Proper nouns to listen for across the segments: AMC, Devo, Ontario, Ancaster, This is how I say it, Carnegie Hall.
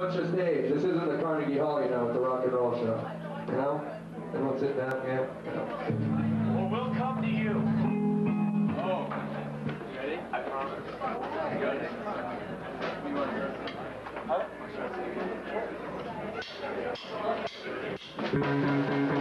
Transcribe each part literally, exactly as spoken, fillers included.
much a stage. This isn't the Carnegie Hall, you know, it's a rock and roll show. You know? Everyone sit down, yeah? Well, we'll come to you. Oh. You ready? I promise. You got it. You want to hear it? Huh? Thank you.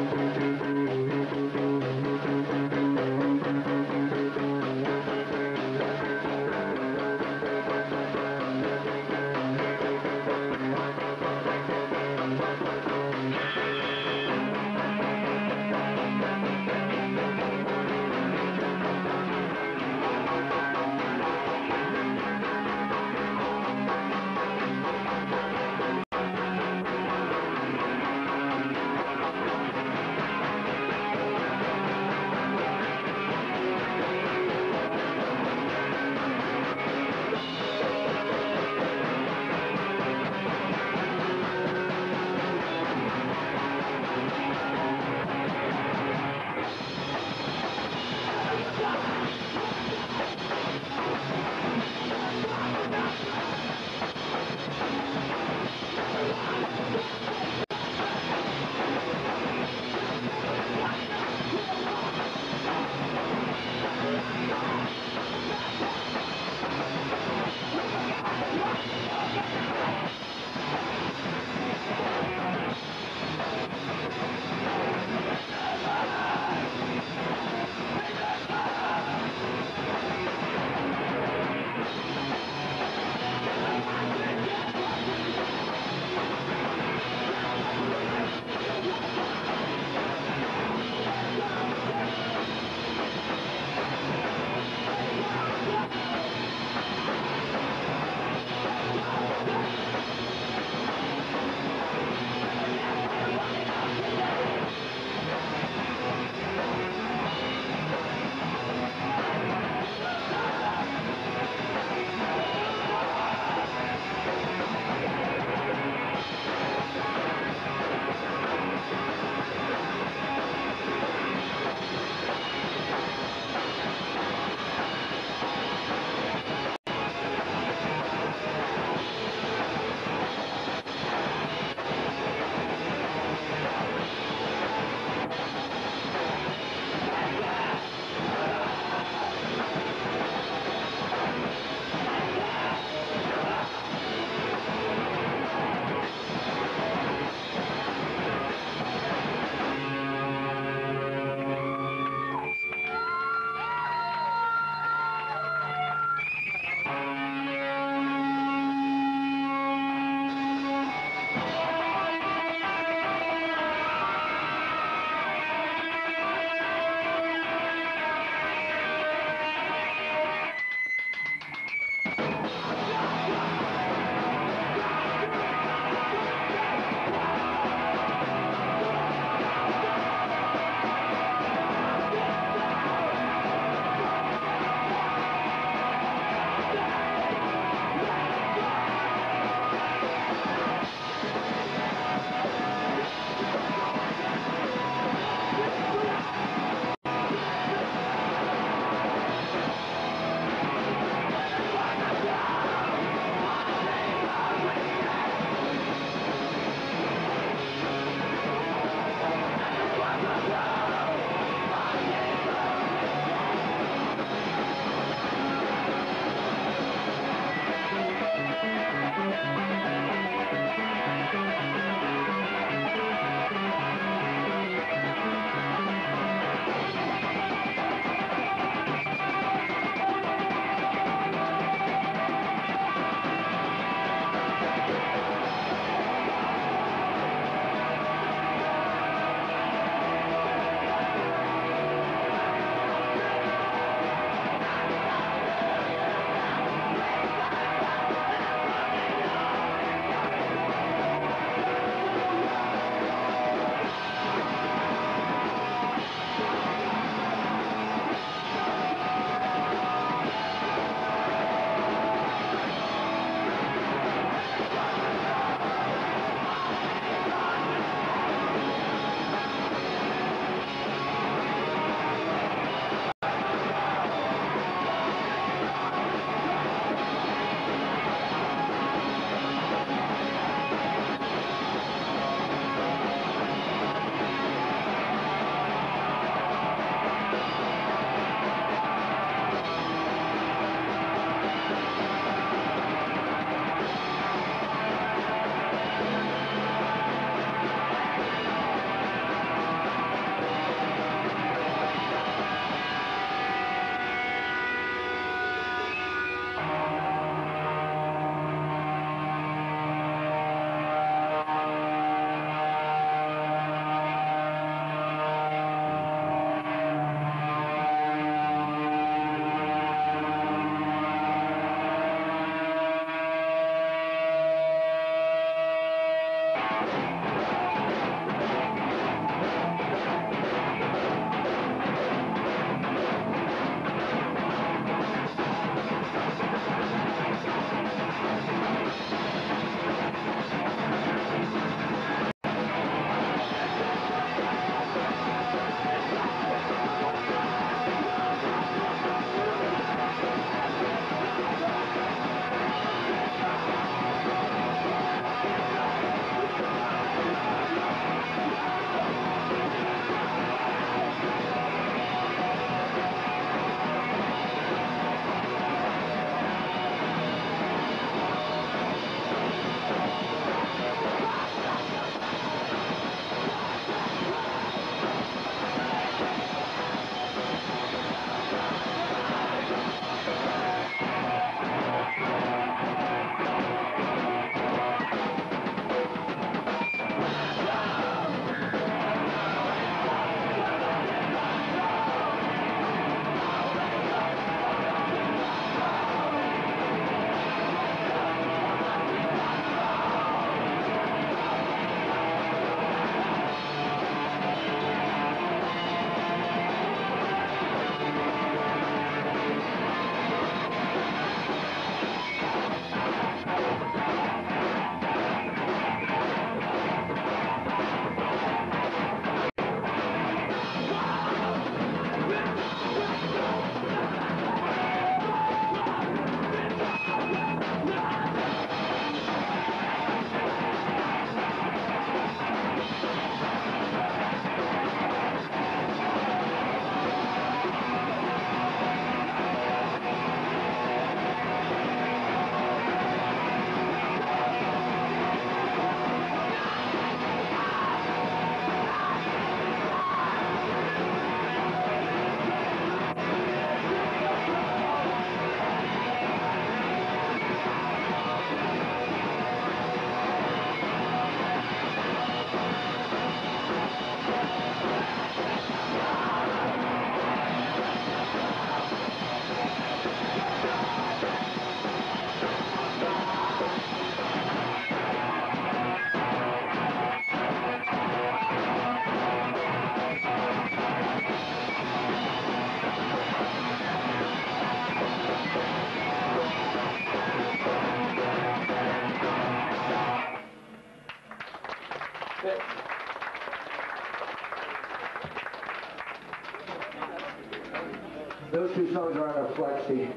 Those two songs are on a flexi.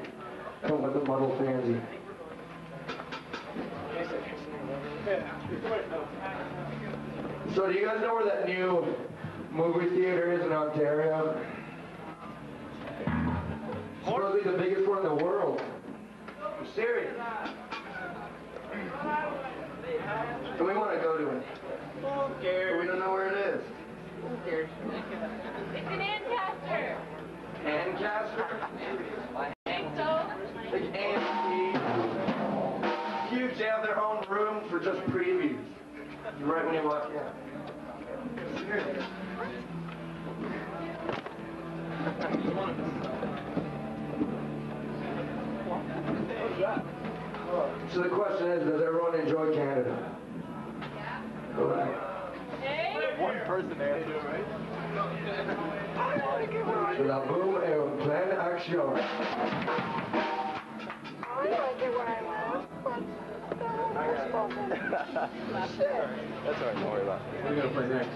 Come with the muddle fancy. So do you guys know where that new movie theater is in Ontario? It's probably the biggest one in the world. I'm serious. And we want to go to it. But we don't know where it is. It's in Ancaster. Ancaster? Like A M C. Huge, they have their own room for just previews. Right when you walk in. Seriously. So the question is, does everyone enjoy Canada? Yeah. All right. One person there too, right? Je la boum est en pleine action. I like it when I laugh, but that's That's all right, don't worry about it. What are you going to play next?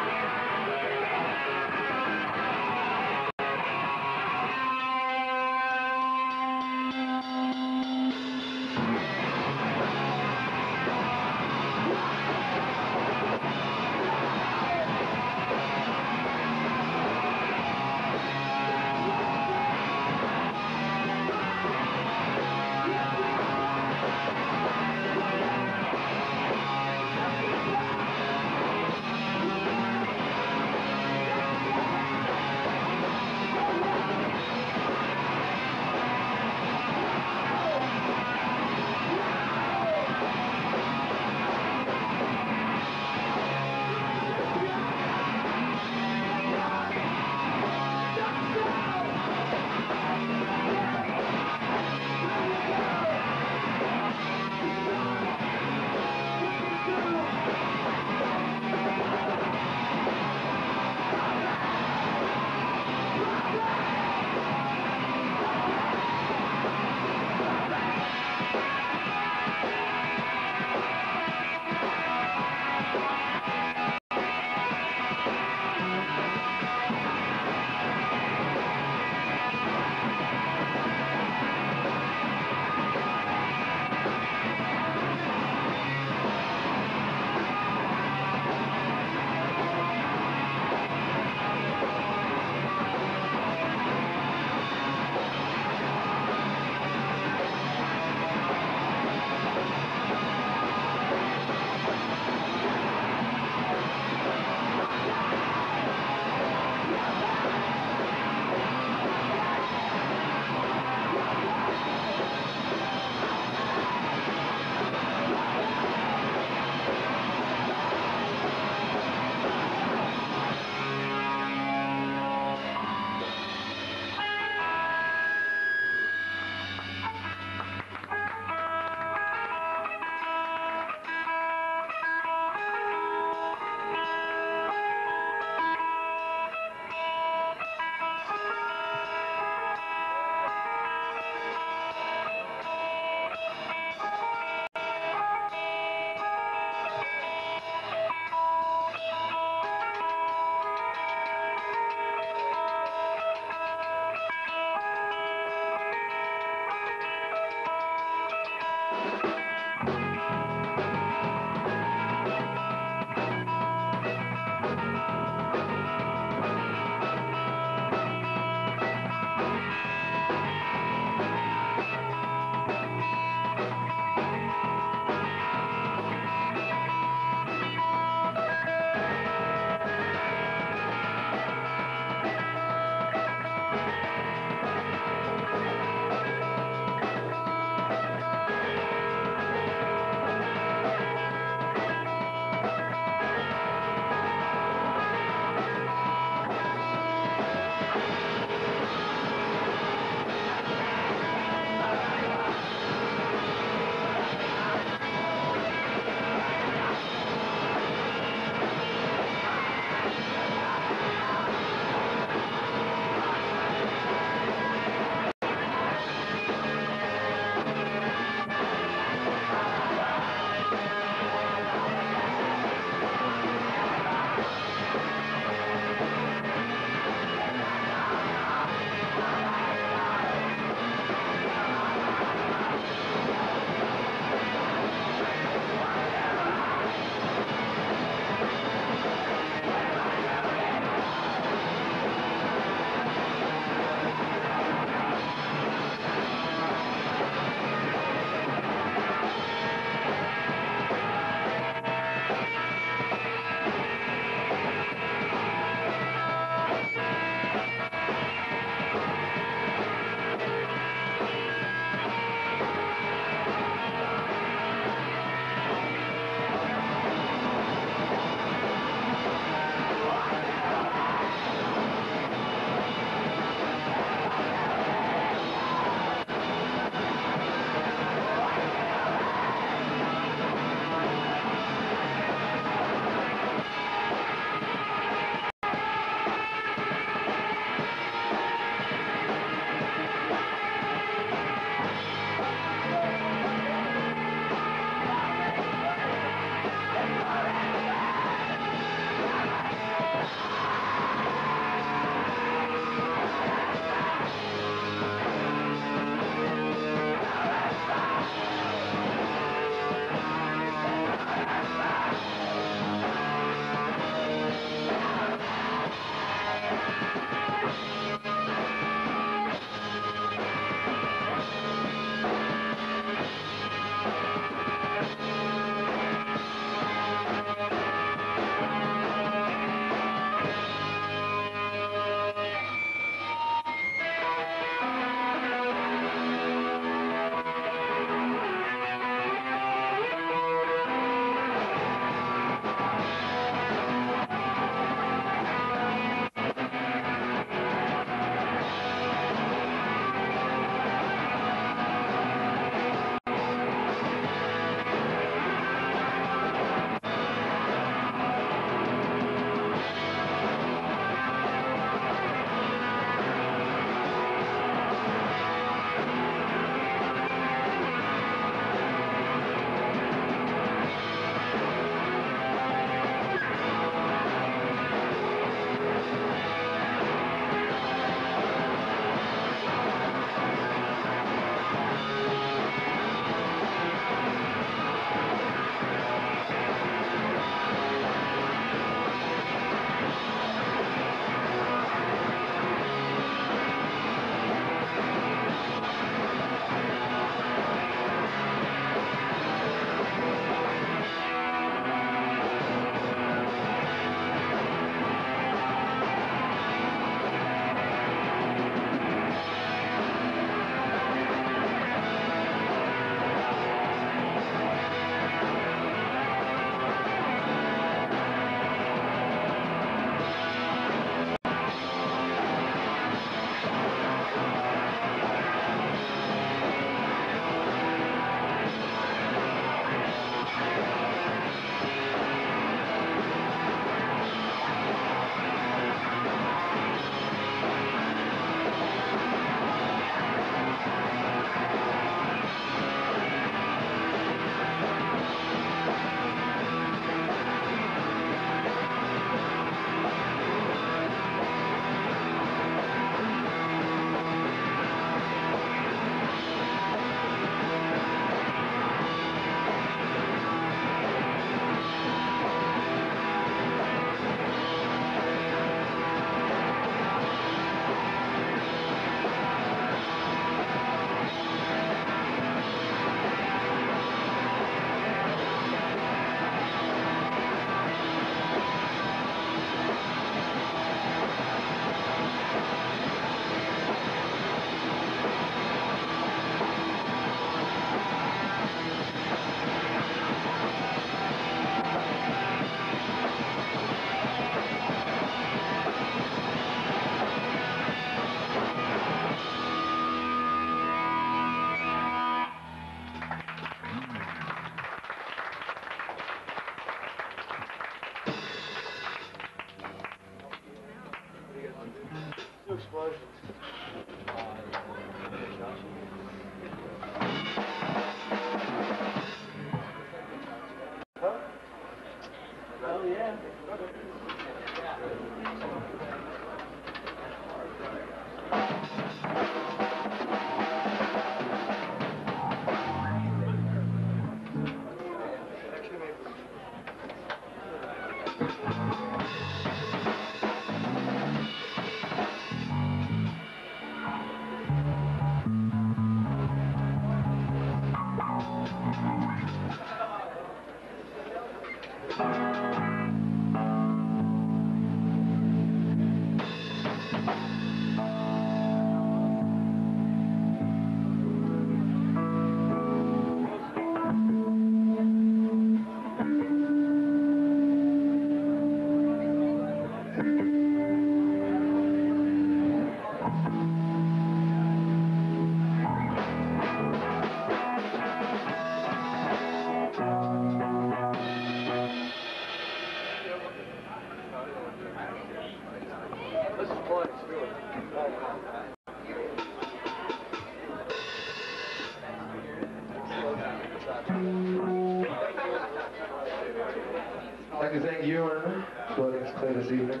Jack, is that you or me? That's what it's clear this evening.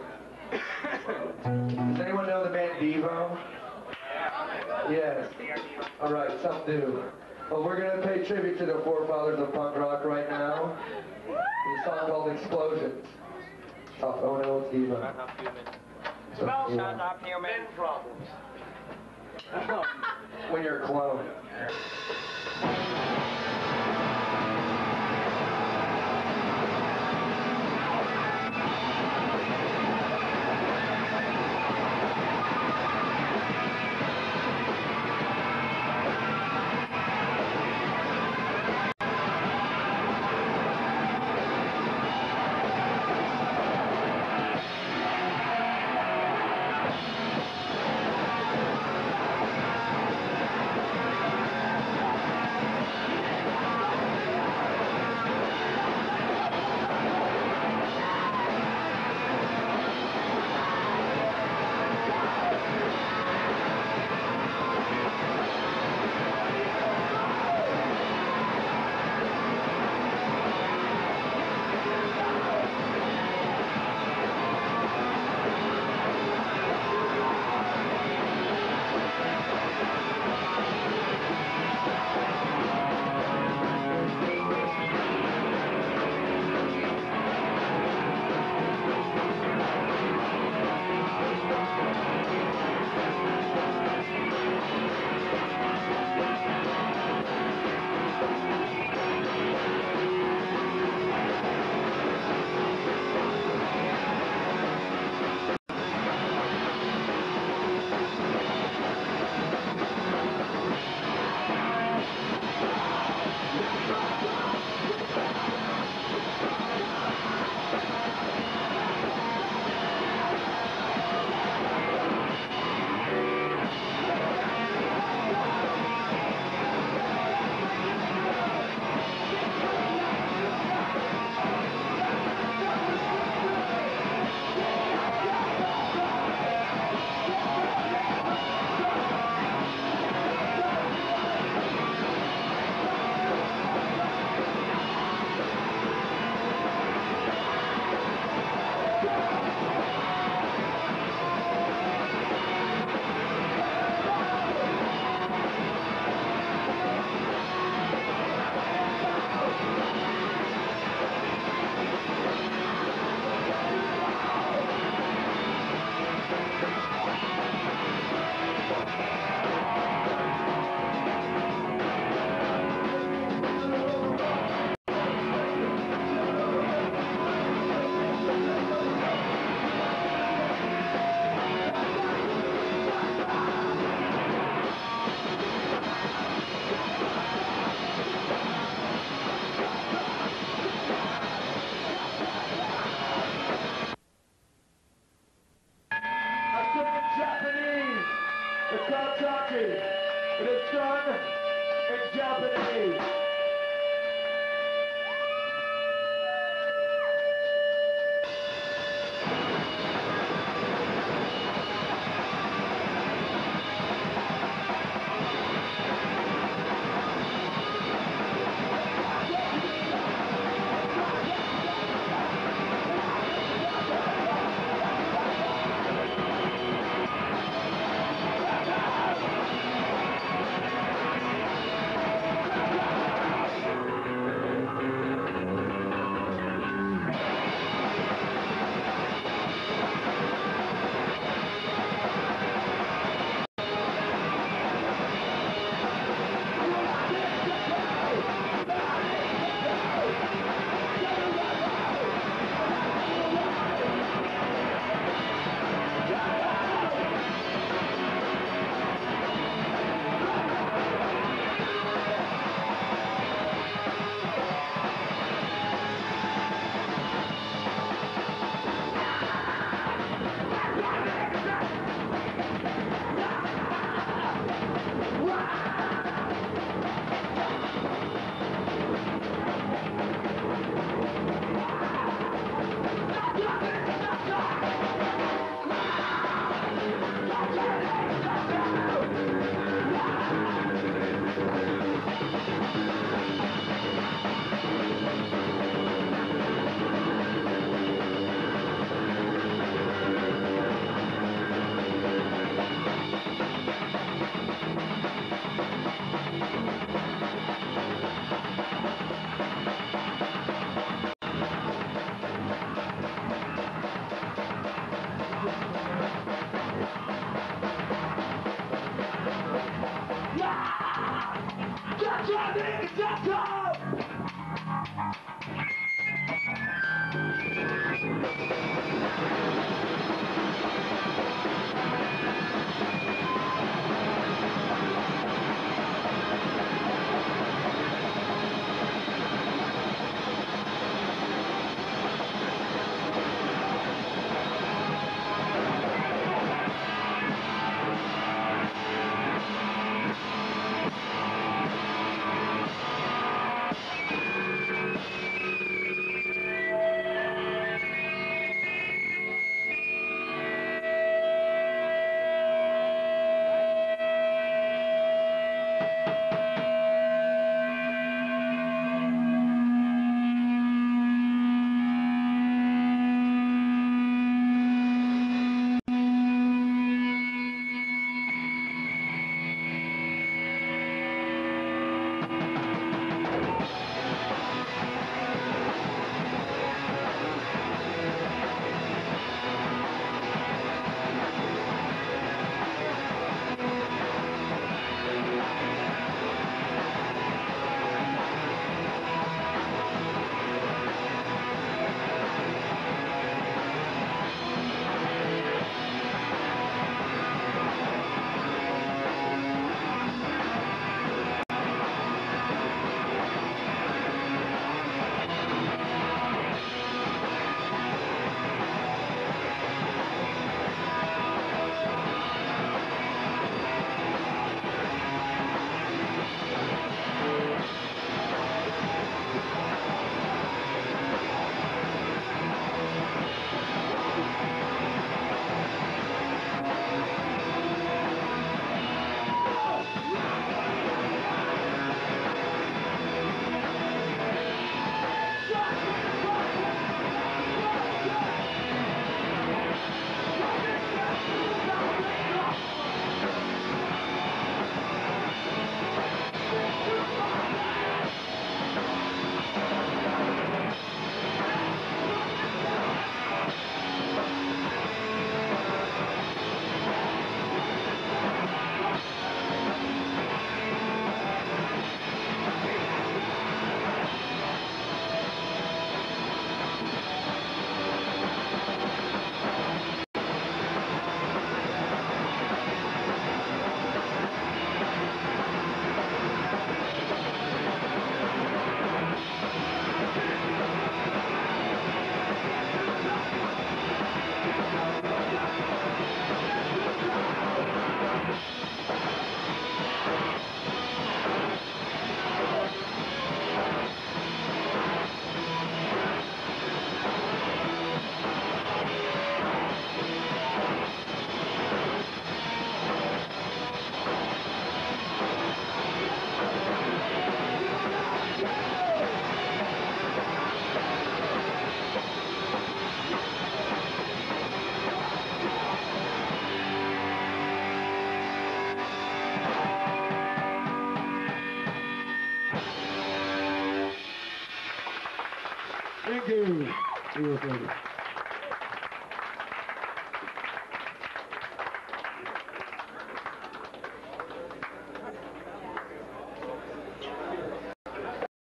Does anyone know the band Devo? Yes. All right, some do. Well, we're going to pay tribute to the forefathers of punk rock right now. The song called Explosions. Off O N O's Devo. Smell not human. Smell so, yeah. not human. End problems. When you're a clone. Thank you.